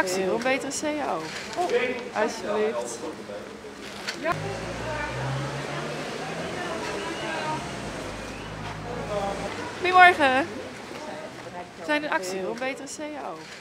actie voor een betere CO. Alsjeblieft. Ja. Goedemorgen. We zijn in actie voor een betere CO.